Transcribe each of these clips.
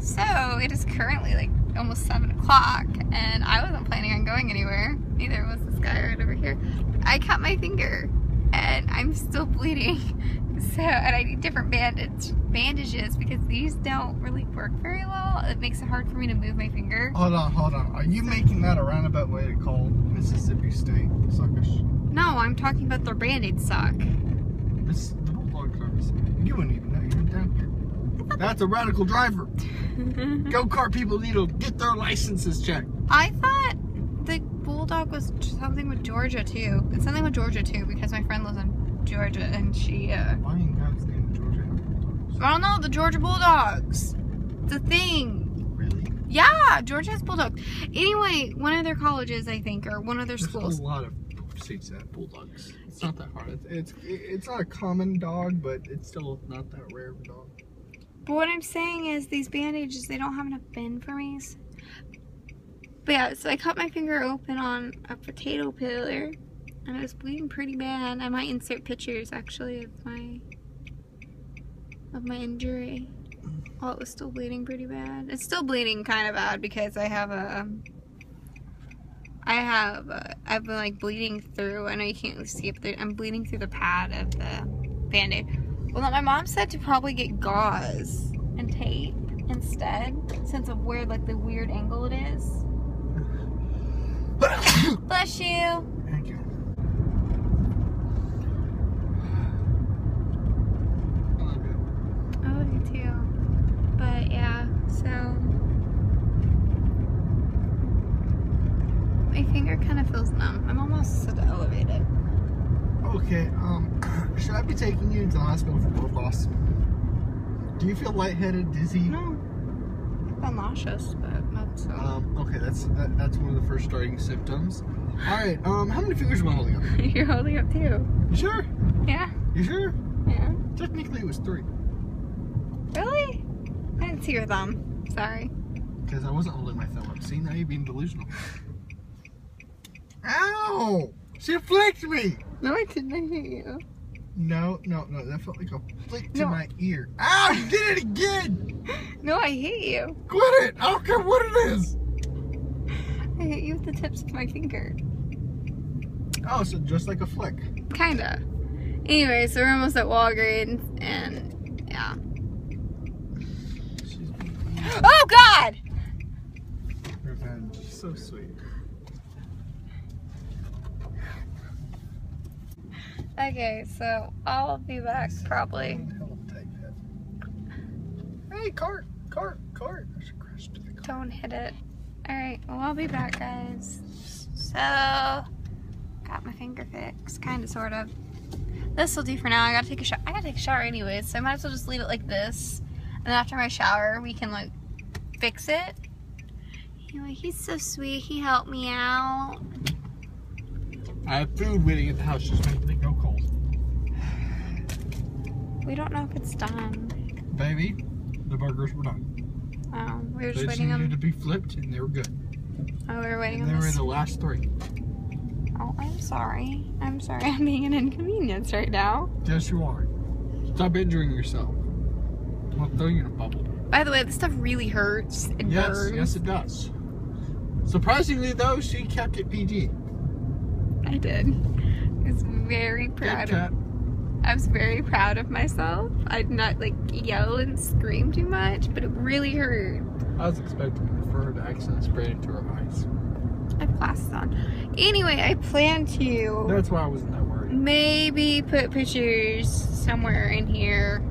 So it is currently like almost 7 o'clock and I wasn't planning on going anywhere. Neither was this guy right over here. I cut my finger and I'm still bleeding. So, and I need different bandages because these don't really work very well. It makes it hard for me to move my finger. Hold on. Are you making that a roundabout way to call Mississippi State suckish? No, I'm talking about their Band-Aids suck. This, the Bulldog service. You wouldn't even know you were down here. That's a radical driver. Go-kart people need to get their licenses checked. I thought the Bulldog was something with Georgia, too. It's something with Georgia, too, because my friend lives in Georgia, and she, Why in God's name Georgia have Bulldogs? I don't know, the Georgia Bulldogs. It's a thing. Really? Yeah, Georgia has Bulldogs. Anyway, one of their colleges, I think, or one of their schools. There's a lot of states that have Bulldogs. It's not that hard. It's not a common dog, but it's still not that rare of a dog. But what I'm saying is these bandages, they don't have enough bend for me. But yeah, so I cut my finger open on a potato peeler and I was bleeding pretty bad. I might insert pictures actually of my injury. Oh, it was still bleeding pretty bad. It's still bleeding kind of bad because I've been like bleeding through. I know you can't see it, but I'm bleeding through the pad of the Band-Aid. Well, my mom said to probably get gauze and tape instead, since of where, like, the weird angle it is. Bless you. Thank you. I love you. I love you, too. But, yeah, so my finger kind of feels numb. My mom also said to elevate it. Okay, should I be taking you into the hospital for blood loss? Do you feel lightheaded, dizzy? No. I feel nauseous, but not so. Okay, that's one of the first starting symptoms. Alright, how many fingers am I holding up? You're holding up two. You sure? Yeah. You sure? Yeah. Technically, it was three. Really? I didn't see your thumb. Sorry. Because I wasn't holding my thumb up. See, now you're being delusional. Ow! She flicked me! No, I didn't hit you. No, that felt like a flick to my ear. Ow, you did it again! No, I hit you. Quit it! I don't care what it is! I hit you with the tips of my finger. Oh, so just like a flick. Kinda. Anyway, so we're almost at Walgreens, and yeah. Oh, God! Revenge, so sweet. Okay, so I'll be back probably. Hey, cart. I should crash to the cart. Don't hit it. Alright, well, I'll be back, guys. So, got my finger fixed, kinda, sort of. This will do for now. I gotta take a shower. I gotta take a shower anyways, so I might as well just leave it like this. And then after my shower, we can, like, fix it. Anyway, he's so sweet. He helped me out. I have food waiting at the house, just making me go cold. We don't know if it's done. Baby, the burgers were done. Oh, we were just waiting on them. They needed to be flipped, and they were good. Oh, we were waiting on them. They were in the last three. Oh, I'm sorry. I'm sorry. I'm being an inconvenience right now. Yes, you are. Stop injuring yourself. I'll throw you in a bubble. By the way, this stuff really hurts. It burns. Yes, it does. Surprisingly, though, she kept it PG. I did. I was very proud of myself. I did not like yell and scream too much, but it really hurt. I was expecting for her to accidentally spray into her eyes. I have glasses on. Anyway, I plan to That's why I wasn't that worried. Maybe put pictures somewhere in here.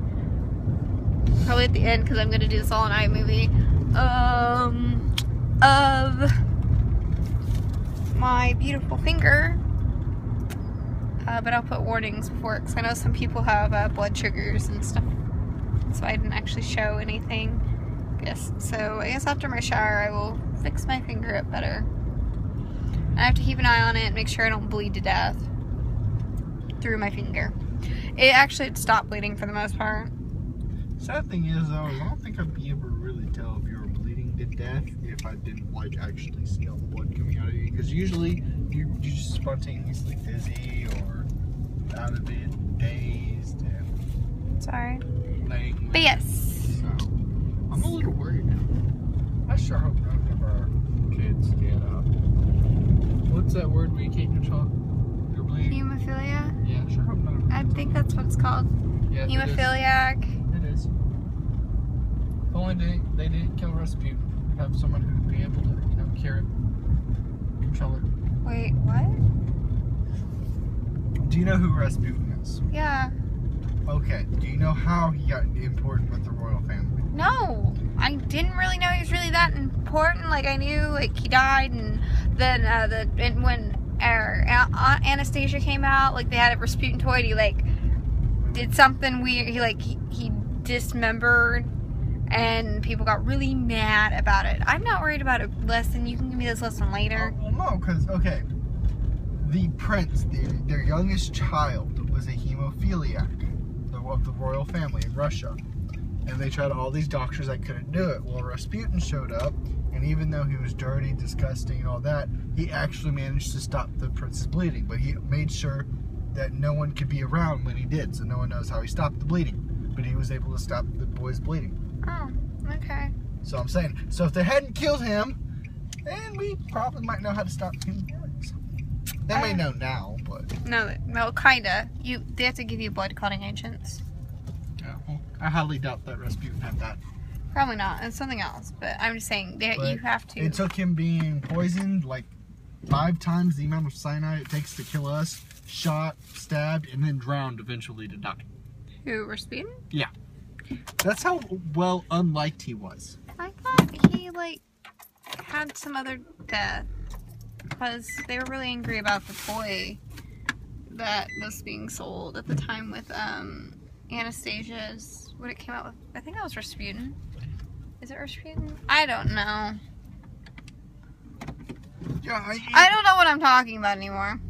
Probably at the end because I'm gonna do this all in iMovie. Of my beautiful finger, but I'll put warnings before it because I know some people have blood sugars and stuff, so I didn't actually show anything. Yes, so I guess after my shower I will fix my finger up better. I have to keep an eye on it and make sure I don't bleed to death through my finger. It actually stopped bleeding for the most part. Sad thing is though, I don't think I'd be able to really tell if you were bleeding to death if I didn't like actually see all the blood coming out of you, because usually you're just spontaneously dizzy or out of it, dazed and sorry. But yes. So I'm a little worried now. I sure hope none of our kids get what's that word where you can't control your bleed? Hemophilia? Yeah, I sure hope none of our kids. I think that's what it's called. Yeah, hemophiliac. It is. If only they didn't kill Rasputin. We'd have someone who'd be able to, you know, cure it. Control it. Wait, what? Do you know who Rasputin is? Yeah. Okay, do you know how he got important with the royal family? No, I didn't really know he was really that important. Like, I knew, like, he died, and then when Aunt Anastasia came out, like, they had a Rasputin toy, and he, like, did something weird. He, like, he dismembered, and people got really mad about it. I'm not worried about a lesson. You can give me this lesson later. Well, no, because, okay, the prince, their youngest child, was a hemophiliac of the royal family in Russia, and they tried all these doctors that couldn't do it. Well, Rasputin showed up, and even though he was dirty, disgusting, and all that, he actually managed to stop the prince's bleeding, but he made sure that no one could be around when he did, so no one knows how he stopped the bleeding, but he was able to stop the boy's bleeding. Oh, okay. So I'm saying, so if they hadn't killed him, then we probably might know how to stop him. They may know now, but... No, well, kinda. They have to give you blood-clotting agents. Yeah, well, I highly doubt that Rasputin had that. Probably not. It's something else, but I'm just saying that you have to... It took him being poisoned, like, 5 times the amount of cyanide it takes to kill us, shot, stabbed, and then drowned eventually to die. Who, Rasputin? Yeah. That's how well unliked he was. I thought he, like, had some other death. Because they were really angry about the toy that was being sold at the time with Anastasia's, what it came out with, I think that was Rasputin. Is it Rasputin? I don't know. Yeah, I don't know what I'm talking about anymore.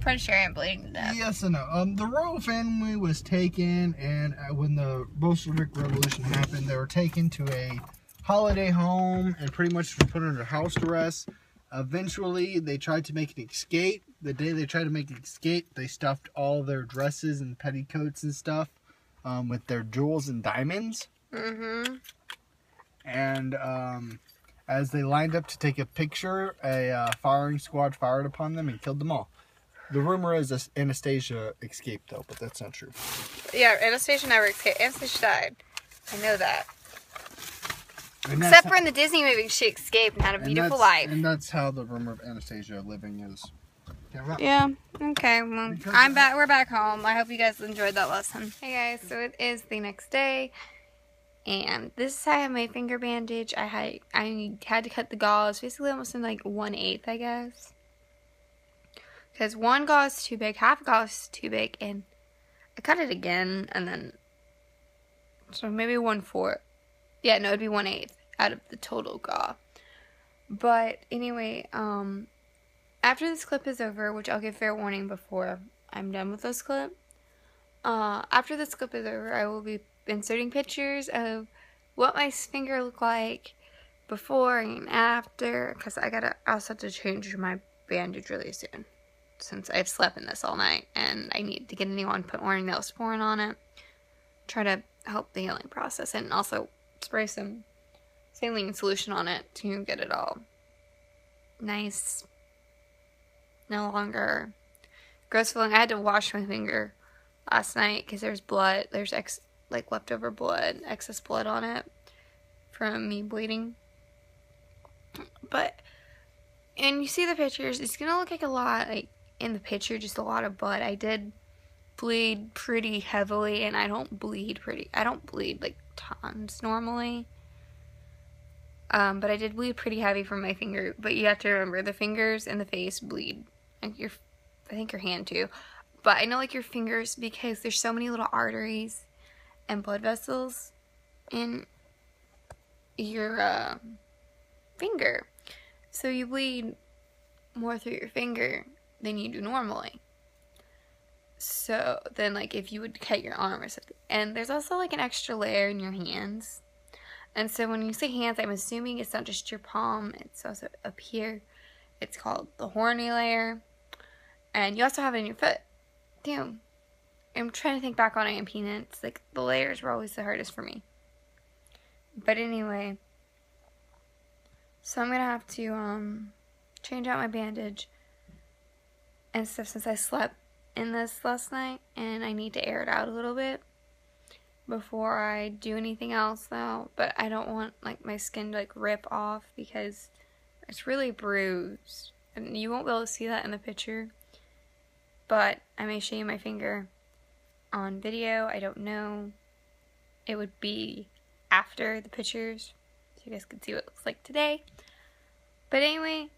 Pretty sure I'm bleeding to death. Yes and no. The royal family was taken, and when the Bolshevik Revolution happened, they were taken to a holiday home and pretty much put under house arrest. Eventually, they tried to make an escape. The day they tried to make an escape, they stuffed all their dresses and petticoats and stuff with their jewels and diamonds. Mm-hmm. And as they lined up to take a picture, a firing squad fired upon them and killed them all. The rumor is Anastasia escaped, though, but that's not true. Yeah, Anastasia never escaped. Anastasia died. I know that. Except for in the Disney movie, she escaped and had a beautiful life. And that's how the rumor of Anastasia living is. Yeah, okay, well, I'm back. We're back home. I hope you guys enjoyed that lesson. Hey guys, so it is the next day, and this is how I have my finger bandage. I had to cut the gauze, basically almost in like 1/8, I guess. Because one gauze is too big, half a gauze is too big, and I cut it again, and then, so maybe 1/4. Yeah, no, it'd be 1/8 out of the total gauze. But anyway, after this clip is over, which I'll give fair warning before I'm done with this clip. After this clip is over, I will be inserting pictures of what my finger looked like before and after, because I also have to change my bandage really soon, since I've slept in this all night and I need to get a new one, put orange Neosporin on it, try to help the healing process, and also spray some saline solution on it to get it all nice, no longer gross feeling. I had to wash my finger last night because there's blood, there's leftover blood, excess blood on it from me bleeding. But, and you see the pictures, it's gonna look like a lot, like in the picture, just a lot of blood. I did bleed pretty heavily, and I don't bleed like tons normally, but I did bleed pretty heavy from my finger. But you have to remember, the fingers and the face bleed, and I think your hand too, but I know like your fingers, because there's so many little arteries and blood vessels in your finger, so you bleed more through your finger than you do normally. So then, like, if you would cut your arm or something. And there's also like an extra layer in your hands. And so when you say hands, I'm assuming it's not just your palm, it's also up here. It's called the horny layer. And you also have it in your foot. Damn. I'm trying to think back on it in peanuts. Like, the layers were always the hardest for me. But anyway, so I'm going to have to change out my bandage and stuff since I slept in this last night, and I need to air it out a little bit before I do anything else though. But I don't want like my skin to like rip off because it's really bruised, and you won't be able to see that in the picture, but I may show you my finger on video. I don't know, it would be after the pictures so you guys could see what it looks like today. But anyway,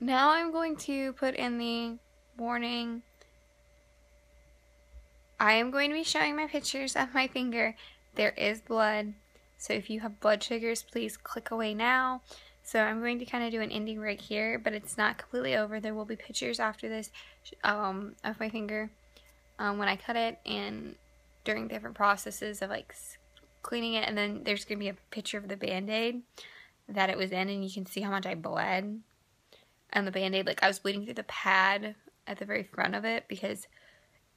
now I'm going to put in the warning. I am going to be showing my pictures of my finger. There is blood, so if you have blood sugars, please click away now. So I'm going to kind of do an ending right here, but it's not completely over. There will be pictures after this of my finger when I cut it and during different processes of like cleaning it, and then there's going to be a picture of the Band-Aid that it was in, and you can see how much I bled. And the Band-Aid, like I was bleeding through the pad at the very front of it because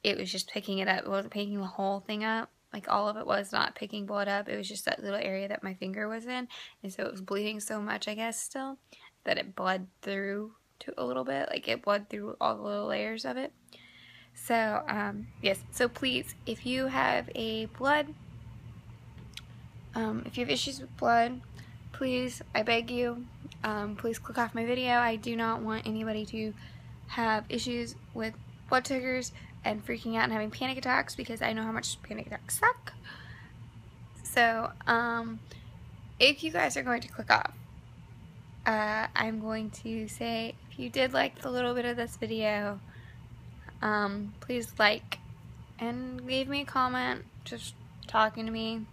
it was just picking it up. It wasn't picking the whole thing up. Like all of it was not picking blood up. It was just that little area that my finger was in. And so it was bleeding so much, I guess, still, that it bled through to a little bit. Like it bled through all the little layers of it. So, yes. So please, if you have a blood, if you have issues with blood, please, I beg you, please click off my video. I do not want anybody to have issues with blood sugars and freaking out and having panic attacks, because I know how much panic attacks suck. So, if you guys are going to click off, I'm going to say, if you did like the little bit of this video, please like and leave me a comment just talking to me.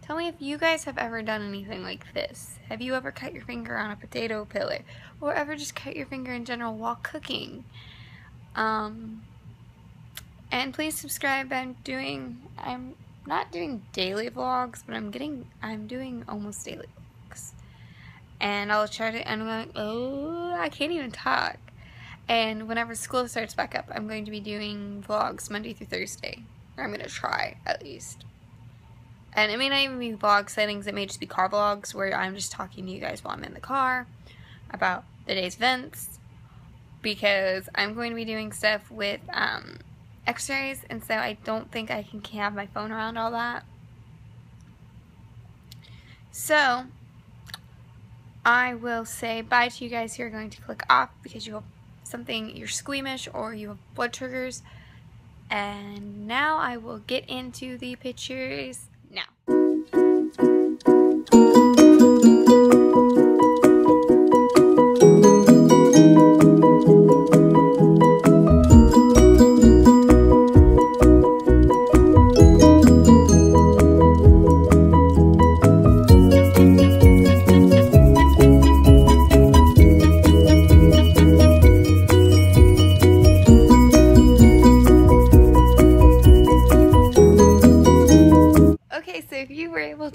Tell me if you guys have ever done anything like this. Have you ever cut your finger on a potato peeler? Or ever just cut your finger in general while cooking? And please subscribe. I'm not doing daily vlogs, but I'm doing almost daily vlogs. And I'll try to, and I'm like, oh, I can't even talk. And whenever school starts back up, I'm going to be doing vlogs Monday through Thursday. Or I'm gonna try, at least. And it may not even be vlog sightings, it may just be car vlogs where I'm just talking to you guys while I'm in the car about the day's events, because I'm going to be doing stuff with x-rays, and so I don't think I can have my phone around all that. So I will say bye to you guys who are going to click off because you have something, you're squeamish or you have blood triggers. And now I will get into the pictures. Now.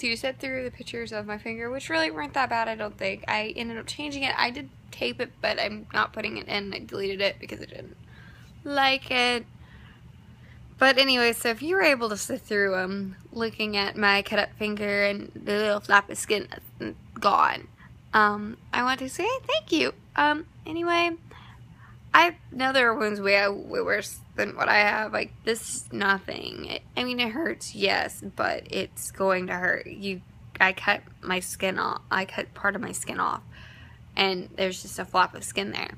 You set through the pictures of my finger, which really weren't that bad, I don't think. I ended up changing it. I did tape it, but I'm not putting it in. I deleted it because I didn't like it. But anyway, so if you were able to sit through looking at my cut up finger and the little flap of skin that's gone, I want to say thank you. Anyway, I know there are wounds way worse than what I have. Like, this is nothing. I mean, it hurts, yes, but it's going to hurt. I cut my skin off. I cut part of my skin off, and there's just a flap of skin there.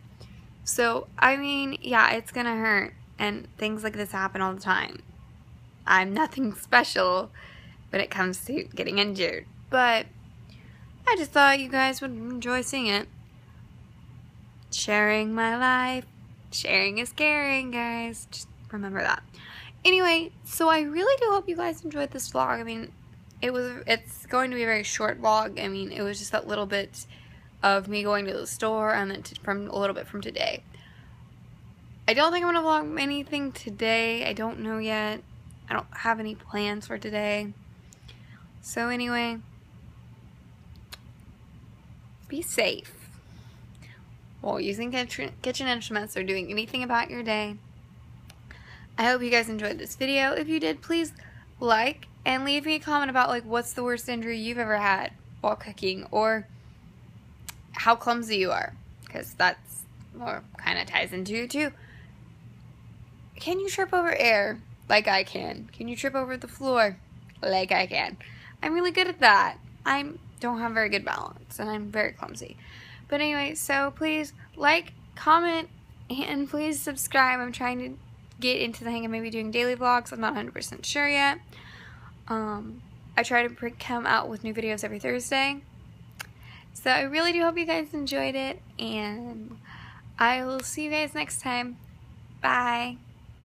So, I mean, yeah, it's gonna hurt, and things like this happen all the time. I'm nothing special when it comes to getting injured, but I just thought you guys would enjoy seeing it. Sharing my life. Sharing is caring, guys. Just remember that. Anyway, so I really do hope you guys enjoyed this vlog. I mean, it's going to be a very short vlog. I mean, it was just that little bit of me going to the store, and then from a little bit from today. I don't think I'm gonna vlog anything today. I don't know yet. I don't have any plans for today. So anyway, be safe while using kitchen instruments or doing anything about your day. I hope you guys enjoyed this video. If you did, please like And leave me a comment about, like, what's the worst injury you've ever had while cooking, or how clumsy you are, because that's more kind of ties into it too. Can you trip over air like I can? Can you trip over the floor like I can? I'm really good at that. I don't have very good balance, and I'm very clumsy. But anyway, so please like, comment, and please subscribe. I'm trying to get into the hang of maybe doing daily vlogs. I'm not 100% sure yet. I try to come out with new videos every Thursday. So I really do hope you guys enjoyed it, and I will see you guys next time. Bye.